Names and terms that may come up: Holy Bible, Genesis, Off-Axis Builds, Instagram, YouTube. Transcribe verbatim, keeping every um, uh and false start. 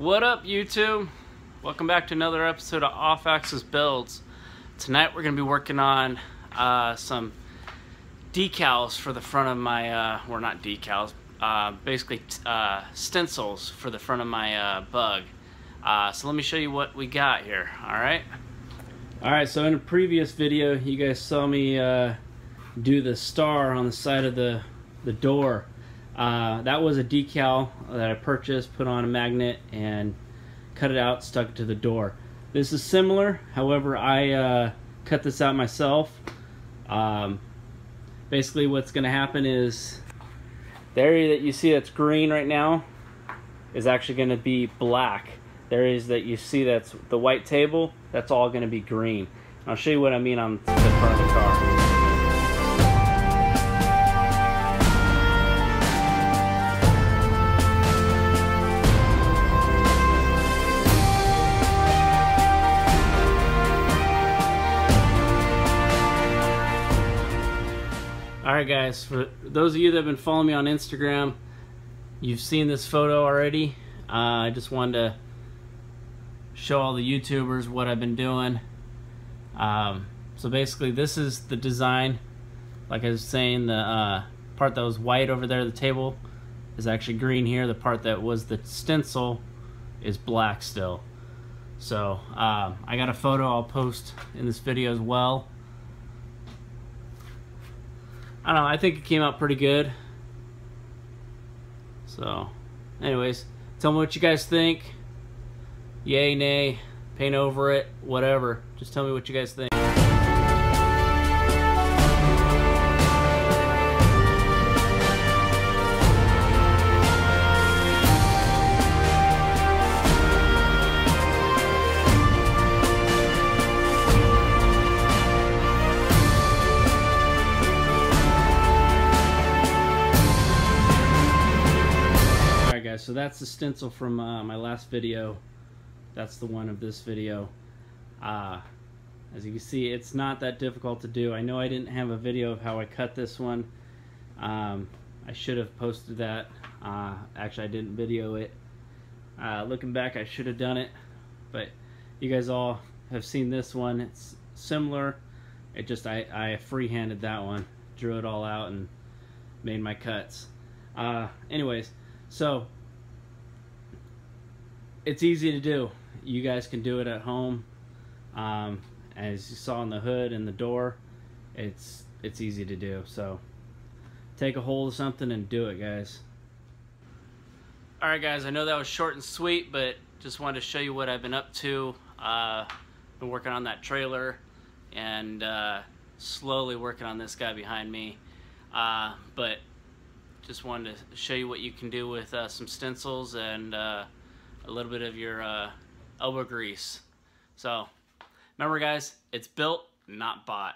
What up, YouTube? Welcome back to another episode of Off-Axis Builds. Tonight we're going to be working on uh, some decals for the front of my, uh, or not decals, uh, basically uh, stencils for the front of my uh, bug. Uh, so let me show you what we got here, alright? Alright, so in a previous video you guys saw me uh, do the star on the side of the, the door. Uh, that was a decal that I purchased, put on a magnet, and cut it out, stuck it to the door. This is similar, however, I uh, cut this out myself. Um, basically, what's going to happen is the area that you see that's green right now is actually going to be black. The areas that you see that's the white table, that's all going to be green. I'll show you what I mean on the front of the car. Alright guys, for those of you that have been following me on Instagram, you've seen this photo already. Uh, I just wanted to show all the YouTubers what I've been doing. Um, so basically this is the design. Like I was saying, the uh, part that was white over there, the table, is actually green here. The part that was the stencil is black still. So um, I got a photo I'll post in this video as well. I don't know, I think it came out pretty good. So, anyways, tell me what you guys think. Yay, nay, paint over it, whatever. Just tell me what you guys think. So that's the stencil from uh, my last video. That's the one of this video. Uh, as you can see, it's not that difficult to do. I know I didn't have a video of how I cut this one. Um, I should have posted that. Uh, actually, I didn't video it. Uh, looking back, I should have done it. But you guys all have seen this one. It's similar. It just I, I freehanded that one, drew it all out, and made my cuts. Uh, anyways, so. It's easy to do. You guys can do it at home. Um, as you saw in the hood and the door, it's it's easy to do. So take a hold of something and do it, guys. Alright guys, I know that was short and sweet, but just wanted to show you what I've been up to. Uh, been working on that trailer and uh, slowly working on this guy behind me. Uh, but just wanted to show you what you can do with uh, some stencils and uh, a little bit of your uh, elbow grease. So remember guys, it's built, not bought.